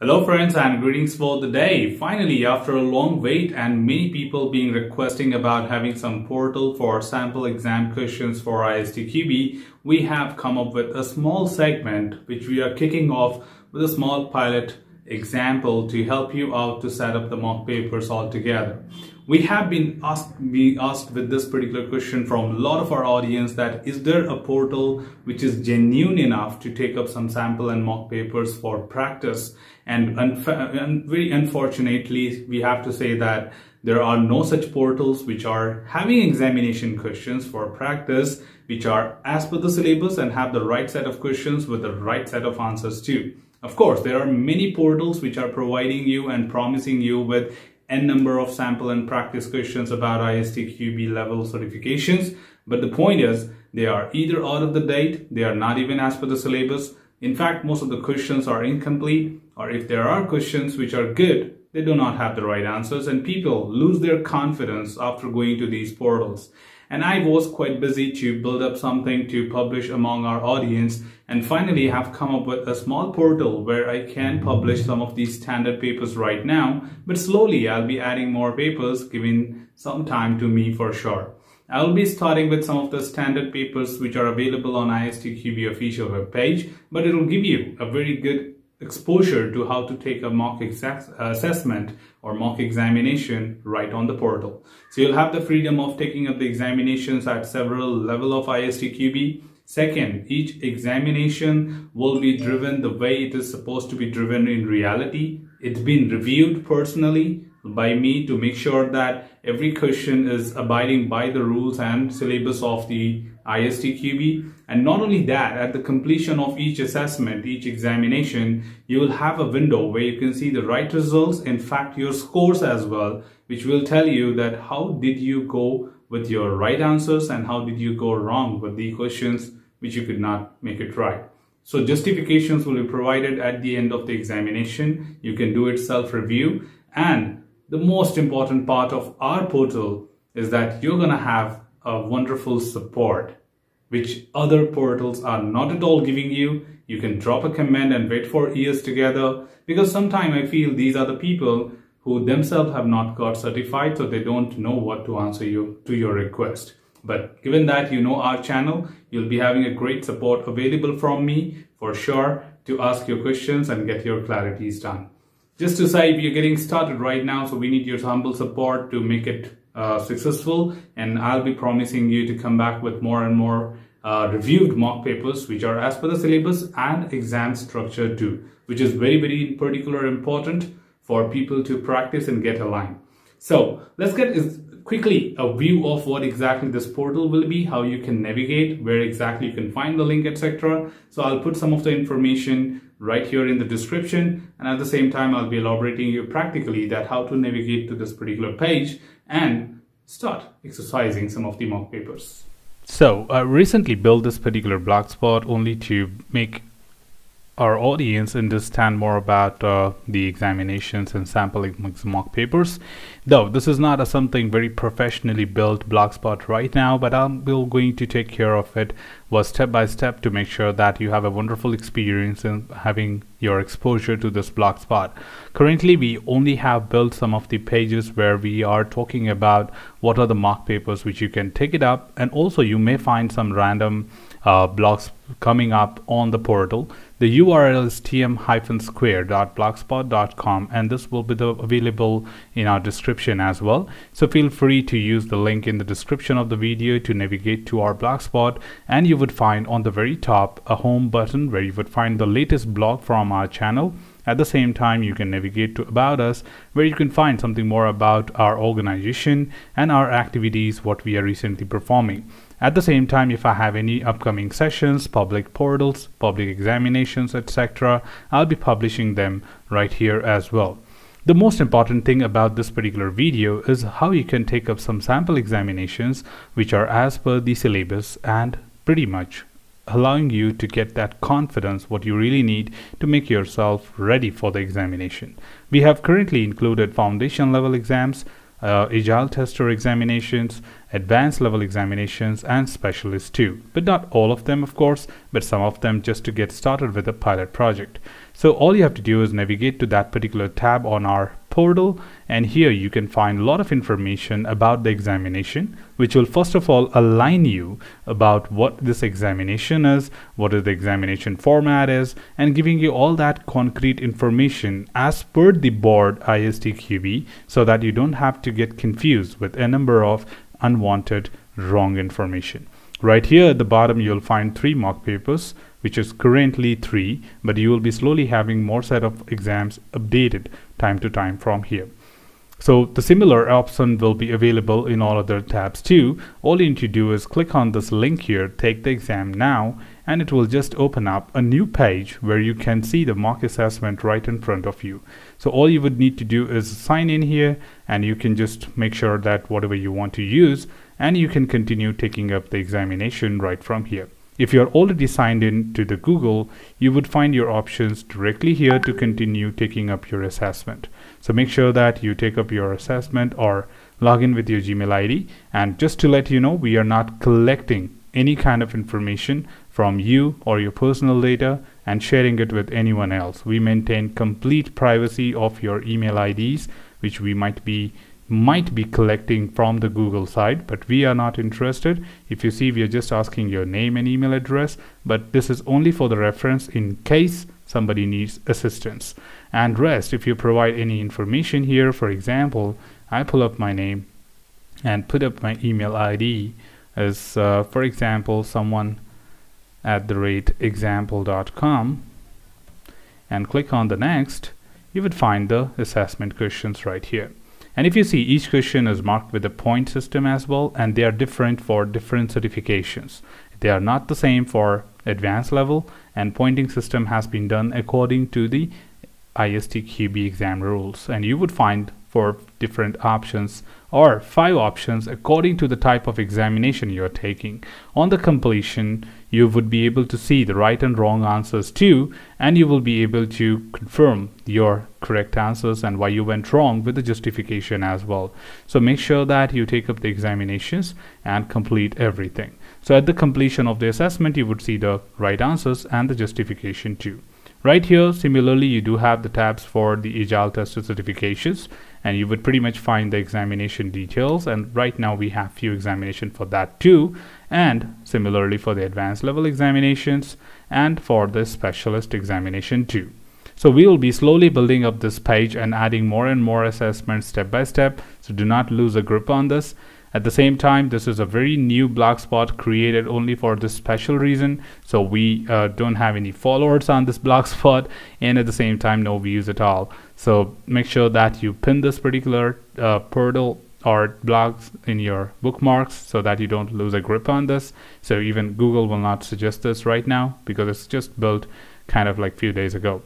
Hello friends and greetings for the day. Finally, after a long wait and many people being requesting about having some portal for sample exam questions for ISTQB, we have come up with a small segment which we are kicking off with a small pilot example to help you out to set up the mock papers altogether. We have been asked with this particular question from a lot of our audience that is there a portal which is genuine enough to take up some sample and mock papers for practice? And very unfortunately, we have to say that there are no such portals which are having examination questions for practice, which are as per the syllabus and have the right set of questions with the right set of answers too. Of course, there are many portals which are providing you and promising you with n number of sample and practice questions about ISTQB level certifications, but the point is they are either out of the date, they are not even as per the syllabus. In fact, most of the questions are incomplete, or if there are questions which are good, they do not have the right answers, and people lose their confidence after going to these portals. And I was quite busy to build up something to publish among our audience, and finally have come up with a small portal where I can publish some of these standard papers right now, but slowly I'll be adding more papers, giving some time to me for sure. I'll be starting with some of the standard papers which are available on ISTQB official webpage, but it'll give you a very good exposure to how to take a mock assessment or mock examination right on the portal. So you'll have the freedom of taking up the examinations at several levels of ISTQB. Second, each examination will be driven the way it is supposed to be driven in reality. It's been reviewed personally by me to make sure that every question is abiding by the rules and syllabus of the ISTQB. And not only that, at the completion of each assessment, each examination, you will have a window where you can see the right results, in fact your scores as well, which will tell you that how did you go with your right answers and how did you go wrong with the questions which you could not make it right. So justifications will be provided at the end of the examination. You can do it self-review, and the most important part of our portal is that you're gonna have a wonderful support which other portals are not at all giving you. You can drop a comment and wait for years together, because sometimes I feel these are the people who themselves have not got certified, so they don't know what to answer you to your request. But given that you know our channel, you'll be having a great support available from me for sure to ask your questions and get your clarities done. Just to say, we are getting started right now, so we need your humble support to make it successful, and I'll be promising you to come back with more and more reviewed mock papers which are as per the syllabus and exam structure too, which is very, very particular important for people to practice and get aligned. So let's get quickly a view of what exactly this portal will be, how you can navigate, where exactly you can find the link, etc. So I'll put some of the information right here in the description, and at the same time I'll be elaborating you practically that how to navigate to this particular page and start exercising some of the mock papers. So I recently built this particular blog spot only to make our audience understand more about the examinations and sample mock papers. Though this is not something very professionally built blogspot right now, but I'm going to take care of it step by step to make sure that you have a wonderful experience in having your exposure to this blogspot. Currently, we only have built some of the pages where we are talking about what are the mock papers which you can take it up, and also you may find some random blogs coming up on the portal. The URL is tm-square.blogspot.com, and this will be available in our description as well. So feel free to use the link in the description of the video to navigate to our blogspot, and you would find on the very top a home button where you would find the latest blog from our channel. At the same time, you can navigate to About Us, where you can find something more about our organization and our activities, what we are recently performing. At the same time, if I have any upcoming sessions, public portals, public examinations, etc., I'll be publishing them right here as well. The most important thing about this particular video is how you can take up some sample examinations which are as per the syllabus, and pretty much allowing you to get that confidence what you really need to make yourself ready for the examination. We have currently included foundation level exams, agile tester examinations, advanced level examinations, and specialists too, but not all of them of course, but some of them just to get started with a pilot project. So all you have to do is navigate to that particular tab on our portal, and here you can find a lot of information about the examination, which will first of all align you about what this examination is, what is the examination format is, and giving you all that concrete information as per the board ISTQB, so that you don't have to get confused with a number of unwanted wrong information. Right here at the bottom you'll find 3 mock papers, which is currently 3, but you will be slowly having more set of exams updated time to time from here. So the similar option will be available in all other tabs too. All you need to do is click on this link here, take the exam now, and it will just open up a new page where you can see the mock assessment right in front of you. So all you would need to do is sign in here, and you can just make sure that whatever you want to use, and you can continue taking up the examination right from here. If you are already signed in to the Google, you would find your options directly here to continue taking up your assessment. So make sure that you take up your assessment or log in with your Gmail ID. And just to let you know, we are not collecting any kind of information from you or your personal data and sharing it with anyone else. We maintain complete privacy of your email IDs, which we might be collecting from the Google side, but we are not interested. If you see, we are just asking your name and email address, but this is only for the reference in case somebody needs assistance. And rest, if you provide any information here, for example, I pull up my name and put up my email ID as for example someone@example.com, and click on the next, you would find the assessment questions right here. And if you see, each question is marked with a point system as well, and they are different for different certifications. They are not the same for advanced level, and pointing system has been done according to the ISTQB exam rules. And you would find for different options or 5 options according to the type of examination you are taking. On the completion, you would be able to see the right and wrong answers too, and you will be able to confirm your correct answers and why you went wrong with the justification as well. So make sure that you take up the examinations and complete everything. So at the completion of the assessment, you would see the right answers and the justification too. Right here, similarly, you do have the tabs for the Agile Tester certifications, and you would pretty much find the examination details, and right now we have few examination for that too, and similarly for the advanced level examinations and for the specialist examination too. So we will be slowly building up this page and adding more and more assessments step by step, so do not lose a grip on this. At the same time, this is a very new Blogspot created only for this special reason, so we don't have any followers on this Blogspot, and at the same time no views at all. So make sure that you pin this particular portal or blogs in your bookmarks so that you don't lose a grip on this. So even Google will not suggest this right now because it's just built kind of like few days ago.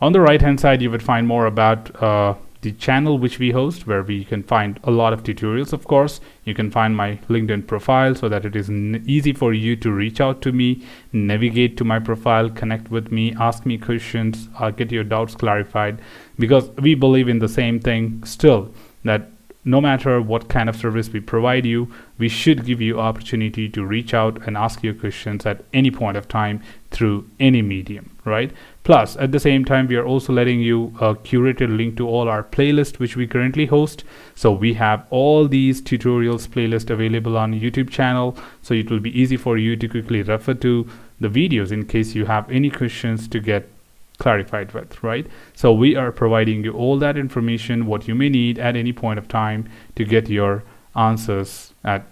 On the right hand side, you would find more about the channel which we host, where we can find a lot of tutorials. Of course, you can find my LinkedIn profile so that it is easy for you to reach out to me, navigate to my profile, connect with me, ask me questions, get your doubts clarified, because we believe in the same thing still, that no matter what kind of service we provide you, we should give you opportunity to reach out and ask your questions at any point of time through any medium, right? Plus, at the same time, we are also letting you a curated link to all our playlists which we currently host. So we have all these tutorials playlist available on YouTube channel, so it will be easy for you to quickly refer to the videos in case you have any questions to get clarified with, right? So we are providing you all that information what you may need at any point of time to get your answers at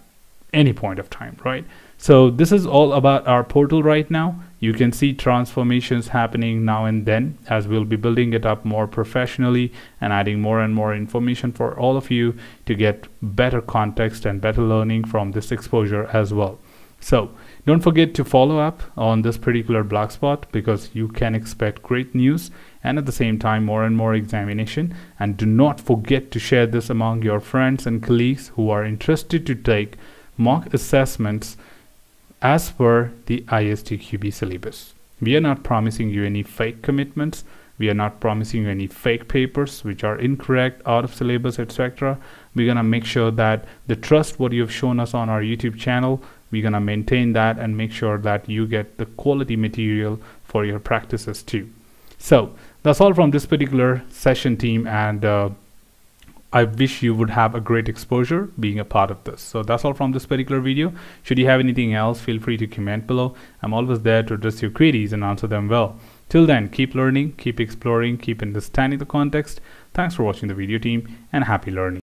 any point of time, right? So this is all about our portal right now. You can see transformations happening now and then as we'll be building it up more professionally and adding more and more information for all of you to get better context and better learning from this exposure as well. So don't forget to follow up on this particular Blogspot, because you can expect great news and at the same time more and more examination. And do not forget to share this among your friends and colleagues who are interested to take mock assessments as per the ISTQB syllabus. We are not promising you any fake commitments. We are not promising you any fake papers which are incorrect, out of syllabus, etc. We're gonna make sure that the trust what you've shown us on our YouTube channel, we're gonna maintain that and make sure that you get the quality material for your practices too. So that's all from this particular session, team, and I wish you would have a great exposure being a part of this. So that's all from this particular video. Should you have anything else, feel free to comment below. I'm always there to address your queries and answer them well. Till then, keep learning, keep exploring, keep understanding the context. Thanks for watching the video, team, and happy learning.